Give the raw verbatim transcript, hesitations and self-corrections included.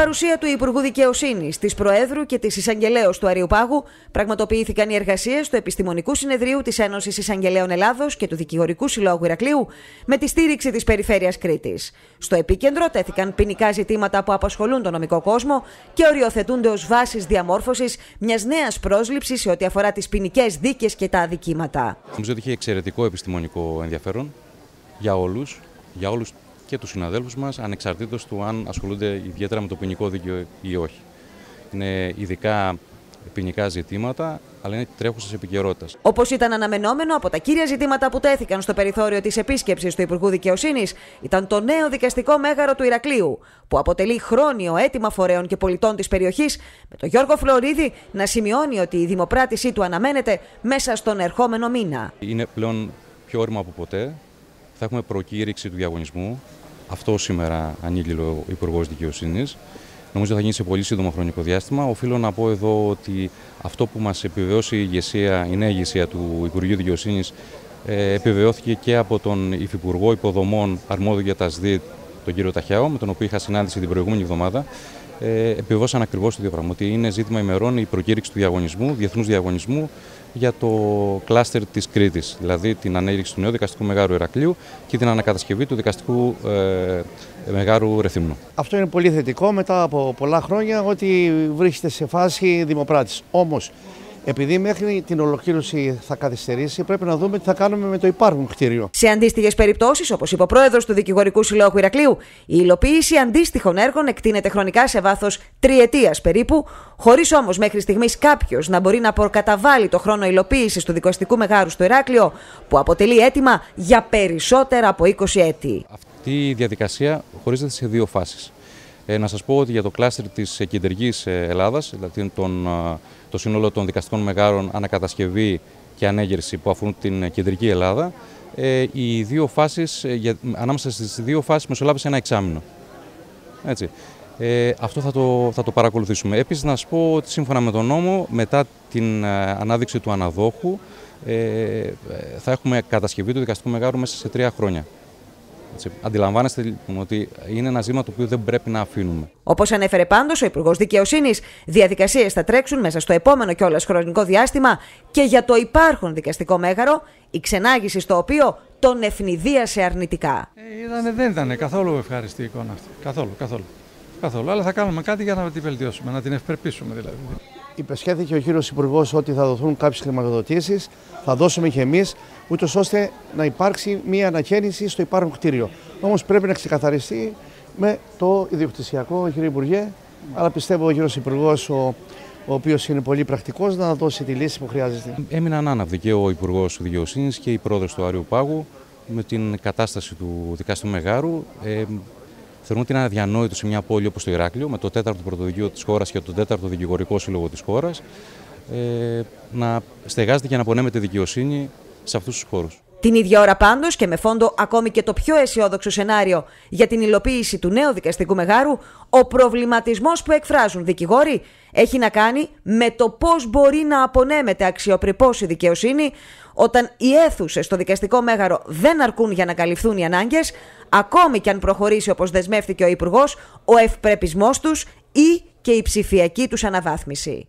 Παρουσία του Υπουργού Δικαιοσύνης, της Προέδρου και της Εισαγγελέως του Αρείου Πάγου πραγματοποιήθηκαν οι εργασίες του Επιστημονικού Συνεδρίου της Ένωσης Εισαγγελέων Ελλάδος και του Δικηγορικού Συλλόγου Ηρακλείου με τη στήριξη της Περιφέρειας Κρήτης. Στο επίκεντρο τέθηκαν ποινικά ζητήματα που απασχολούν τον νομικό κόσμο και οριοθετούνται ως βάσεις διαμόρφωσης μιας νέας πρόσληψης σε ό,τι αφορά τις ποινικές δίκες και τα αδικήματα. Νομίζω ότι είχε εξαιρετικό επιστημονικό ενδιαφέρον για όλους, για όλους. Και τους συναδέλφους μας, ανεξαρτήτως του αν ασχολούνται ιδιαίτερα με το ποινικό δίκαιο ή όχι. Είναι ειδικά ποινικά ζητήματα, αλλά είναι τρέχουσες επικαιρότητας. Όπως ήταν αναμενόμενο, από τα κύρια ζητήματα που τέθηκαν στο περιθώριο της επίσκεψης του Υπουργού Δικαιοσύνης ήταν το νέο δικαστικό μέγαρο του Ηρακλείου, που αποτελεί χρόνιο αίτημα φορέων και πολιτών της περιοχής, με τον Γιώργο Φλωρίδη να σημειώνει ότι η δημοπράτησή του αναμένεται μέσα στον ερχόμενο μήνα. Είναι πλέον πιο όριμο από ποτέ. Θα έχουμε προκήρυξη του διαγωνισμού. Αυτό σήμερα ανήλυε ο Υπουργός Δικαιοσύνης. Νομίζω θα γίνει σε πολύ σύντομο χρονικό διάστημα. Οφείλω να πω εδώ ότι αυτό που μας επιβεβαιώσει η ηγεσία, η νέα ηγεσία του Υπουργείου Δικαιοσύνης, επιβεβαιώθηκε και από τον Υφυπουργό Υποδομών αρμόδιο για τα ΣΔΙΤ, τον κύριο Ταχιάου, με τον οποίο είχα συνάντηση την προηγούμενη εβδομάδα. Επιβεβαιώσαν ακριβώς το ίδιο πράγμα, ότι είναι ζήτημα ημερών η προκήρυξη του διαγωνισμού, διεθνούς διαγωνισμού για το κλάστερ της Κρήτης, δηλαδή την ανέλυξη του νέου δικαστικού μεγάρου Ηρακλείου και την ανακατασκευή του δικαστικού ε, μεγάρου Ρεθύμνου. Αυτό είναι πολύ θετικό μετά από πολλά χρόνια ότι βρίσκεται σε φάση δημοπράτης. Όμως, επειδή μέχρι την ολοκλήρωση θα καθυστερήσει, πρέπει να δούμε τι θα κάνουμε με το υπάρχον κτίριο. Σε αντίστοιχες περιπτώσεις, όπως είπε ο πρόεδρος του Δικηγορικού Συλλόγου Ηρακλείου, η υλοποίηση αντίστοιχων έργων εκτείνεται χρονικά σε βάθος τριετίας περίπου, χωρίς όμως μέχρι στιγμής κάποιος να μπορεί να προκαταβάλει το χρόνο υλοποίησης του δικαστικού μεγάρου στο Ηράκλειο, που αποτελεί αίτημα για περισσότερα από είκοσι έτη. Αυτή η διαδικασία χωρίζεται σε δύο φάσεις. Ε, να σας πω ότι για το κλάστερ της κεντρικής Ελλάδας, δηλαδή τον, το σύνολο των δικαστικών μεγάρων ανακατασκευή και ανέγερση που αφορούν την κεντρική Ελλάδα, ε, οι δύο φάσεις, για, ανάμεσα στις δύο φάσεις μεσολάβησε ένα εξάμηνο. Έτσι. Ε, αυτό θα το, θα το παρακολουθήσουμε. Επίσης να σας πω ότι σύμφωνα με τον νόμο, μετά την ανάδειξη του αναδόχου, ε, θα έχουμε κατασκευή του δικαστικού μεγάρου μέσα σε τρία χρόνια. Έτσι, αντιλαμβάνεστε λοιπόν ότι είναι ένα ζήτημα το οποίο δεν πρέπει να αφήνουμε. Όπως ανέφερε πάντως ο Υπουργός Δικαιοσύνης, διαδικασίες θα τρέξουν μέσα στο επόμενο κιόλας χρονικό διάστημα και για το υπάρχον δικαστικό μέγαρο, η ξενάγηση στο οποίο τον ευνηδίασε αρνητικά. Ε, είδανε, δεν ήταν καθόλου ευχάριστη η εικόνα αυτή. Καθόλου, καθόλου. καθόλου. Αλλά θα κάνουμε κάτι για να την βελτιώσουμε, να την ευπερπίσουμε δηλαδή. Υπεσχέθηκε ο κύριος Υπουργός ότι θα δοθούν κάποιες χρηματοδοτήσεις, θα δώσουμε και εμείς, ούτως ώστε να υπάρξει μια ανακαίνιση στο υπάρχον κτίριο. Όμως πρέπει να ξεκαθαριστεί με το ιδιοκτησιακό, κύριε Υπουργέ, αλλά πιστεύω ο κύριος Υπουργός, ο, ο οποίος είναι πολύ πρακτικός, να δώσει τη λύση που χρειάζεται. Έμειναν άναυδοι και ο Υπουργός Δικαιοσύνης και η πρόεδρος του Αρείου Πάγου με την κατάσταση του δικαστικού μεγάρου. Ε, Θεωρούν ότι είναι αδιανόητο σε μια πόλη όπως το Ηράκλειο, με το τέταρτο πρωτοδικείο της χώρας και το τέταρτο δικηγορικό σύλλογο της χώρας, ε, να στεγάζεται και να απονέμεται δικαιοσύνη σε αυτούς τους χώρους. Την ίδια ώρα πάντως και με φόντο ακόμη και το πιο αισιόδοξο σενάριο για την υλοποίηση του νέου δικαστικού μεγάρου, ο προβληματισμός που εκφράζουν δικηγόροι έχει να κάνει με το πώς μπορεί να απονέμεται αξιοπρεπώς η δικαιοσύνη όταν οι αίθουσες στο δικαστικό μέγαρο δεν αρκούν για να καλυφθούν οι ανάγκες, ακόμη και αν προχωρήσει όπως δεσμεύτηκε ο Υπουργός ο ευπρεπισμός τους ή και η ψηφιακή τους αναβάθμιση.